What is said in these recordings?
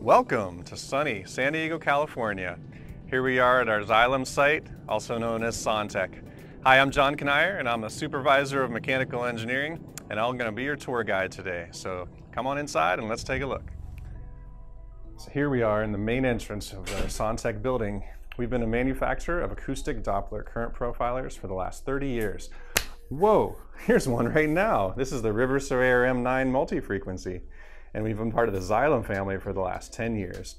Welcome to sunny San Diego, California. Here we are at our Xylem site, also known as Sontek. Hi, I'm Jon Kneier, and I'm a supervisor of mechanical engineering, and I'm going to be your tour guide today. So come on inside and let's take a look. So here we are in the main entrance of the Sontek building. We've been a manufacturer of acoustic Doppler current profilers for the last 30 years. Whoa, here's one right now. This is the RiverSurveyor M9 multi-frequency, and we've been part of the Xylem family for the last 10 years.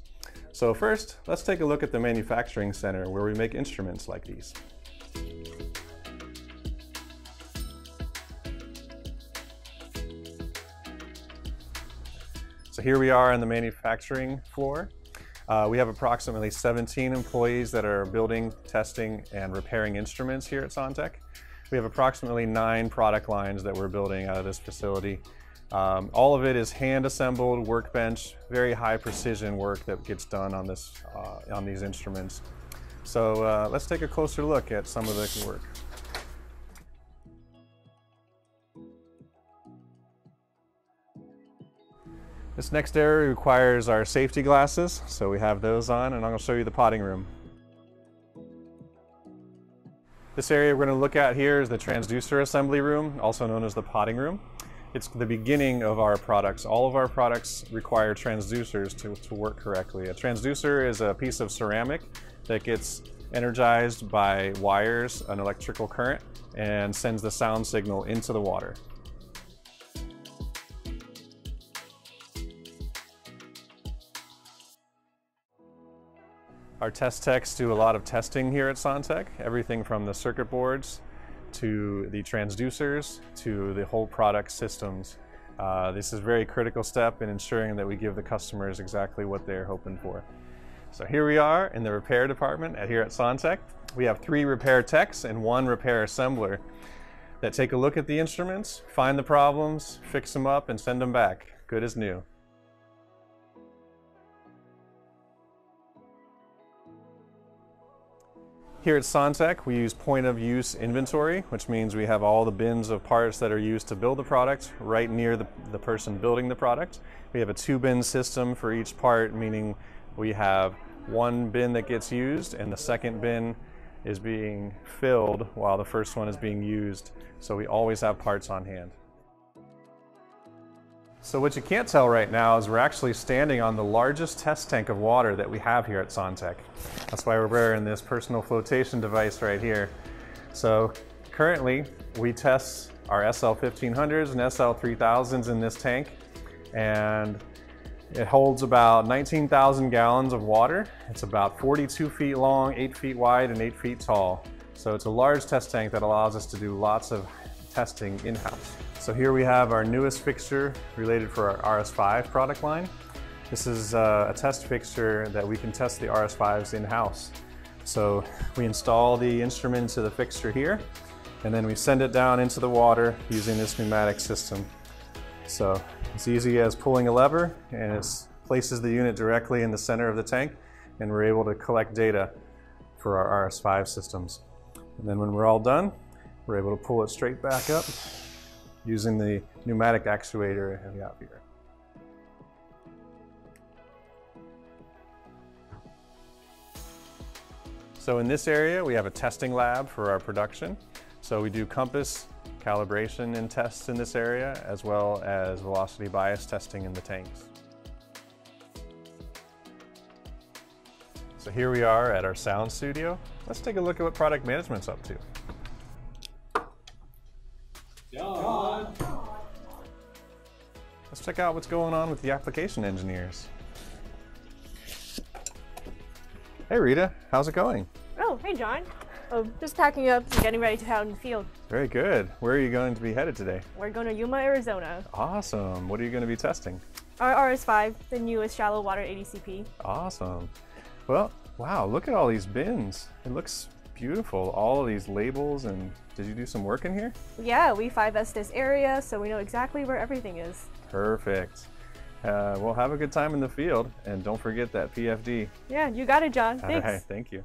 So first, let's take a look at the manufacturing center where we make instruments like these. So here we are on the manufacturing floor. We have approximately 17 employees that are building, testing, and repairing instruments here at Sontek. We have approximately 9 product lines that we're building out of this facility. All of it is hand-assembled workbench, very high-precision work that gets done on this, on these instruments. So let's take a closer look at some of the work. This next area requires our safety glasses, so we have those on, and I'm going to show you the potting room. This area we're going to look at here is the transducer assembly room, also known as the potting room. It's the beginning of our products. All of our products require transducers to work correctly. A transducer is a piece of ceramic that gets energized by wires, an electrical current, and sends the sound signal into the water. Our test techs do a lot of testing here at Sontek, everything from the circuit boards to the transducers, to the whole product systems. This is a very critical step in ensuring that we give the customers exactly what they're hoping for. So here we are in the repair department here at Sontek. We have 3 repair techs and 1 repair assembler that take a look at the instruments, find the problems, fix them up, and send them back, good as new. Here at Sontek, we use point-of-use inventory, which means we have all the bins of parts that are used to build the product right near the person building the product. We have a 2-bin system for each part, meaning we have 1 bin that gets used and the 2nd bin is being filled while the 1st one is being used. So we always have parts on hand. So what you can't tell right now is we're actually standing on the largest test tank of water that we have here at Sontek. That's why we're wearing this personal flotation device right here. So currently we test our SL-1500s and SL-3000s in this tank, and it holds about 19,000 gallons of water. It's about 42 feet long, 8 feet wide, and 8 feet tall. So it's a large test tank that allows us to do lots of testing in-house. So here we have our newest fixture related for our RS5 product line. This is a test fixture that we can test the RS5s in-house. So we install the instrument into the fixture here, and then we send it down into the water using this pneumatic system. So it's easy as pulling a lever, and it places the unit directly in the center of the tank, and we're able to collect data for our RS5 systems. And then when we're all done, we're able to pull it straight back up using the pneumatic actuator I have out here. So in this area, we have a testing lab for our production. So we do compass calibration and tests in this area, as well as velocity bias testing in the tanks. So here we are at our sound studio. Let's take a look at what product management's up to. John. Let's check out what's going on with the application engineers. Hey Rita, how's it going? Oh, hey John. Oh, just packing up and getting ready to head out in the field. Very good. Where are you going to be headed today? We're going to Yuma, Arizona. Awesome. What are you going to be testing? Our RS5, the newest shallow water ADCP. Awesome. Well, wow, look at all these bins. It looks beautiful, all of these labels. And did you do some work in here? Yeah, we 5S this area, so we know exactly where everything is. Perfect. Well, have a good time in the field, and don't forget that PFD. Yeah, you got it, John. Thanks. All right, thank you.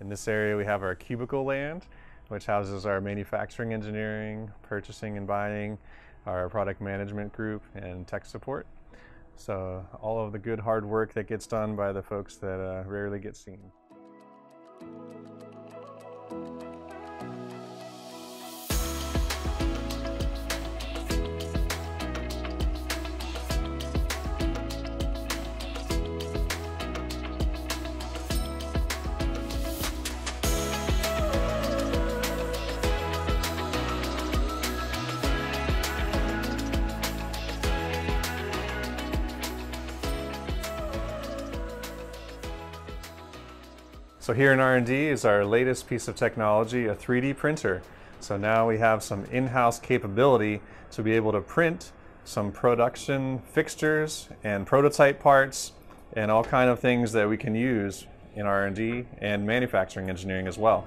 In this area, we have our cubicle land, which houses our manufacturing engineering, purchasing and buying, our product management group, and tech support. So all of the good hard work that gets done by the folks that rarely get seen. So here in R&D is our latest piece of technology, a 3D printer. So now we have some in-house capability to be able to print some production fixtures and prototype parts and all kind of things that we can use in R&D and manufacturing engineering as well.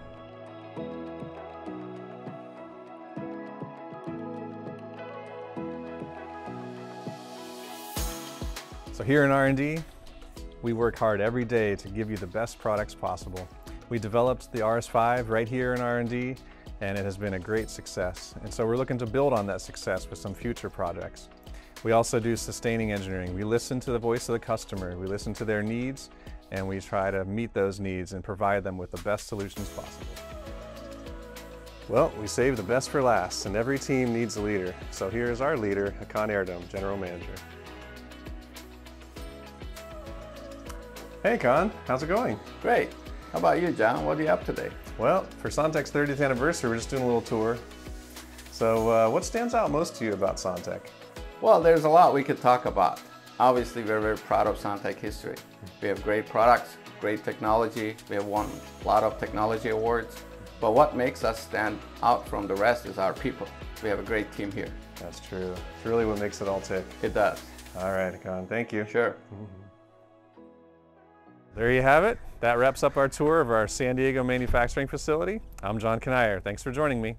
So here in R&D, we work hard every day to give you the best products possible. We developed the RS5 right here in R&D, and it has been a great success. And so we're looking to build on that success with some future projects. We also do sustaining engineering. We listen to the voice of the customer, we listen to their needs, and we try to meet those needs and provide them with the best solutions possible. Well, we save the best for last, and every team needs a leader. So here is our leader, Hakan Airdom, General Manager. Hey Con, how's it going? Great. How about you, John? What are you up today? Well, for Sontek's 30th anniversary, we're just doing a little tour. So what stands out most to you about Sontek? Well, there's a lot we could talk about. Obviously, we're very proud of Sontek history. We have great products, great technology. We have won a lot of technology awards. But what makes us stand out from the rest is our people. We have a great team here. That's true. It's really what makes it all tick. It does. All right, Con. Thank you. Sure. There you have it. That wraps up our tour of our San Diego manufacturing facility. I'm Jon Kneier. Thanks for joining me.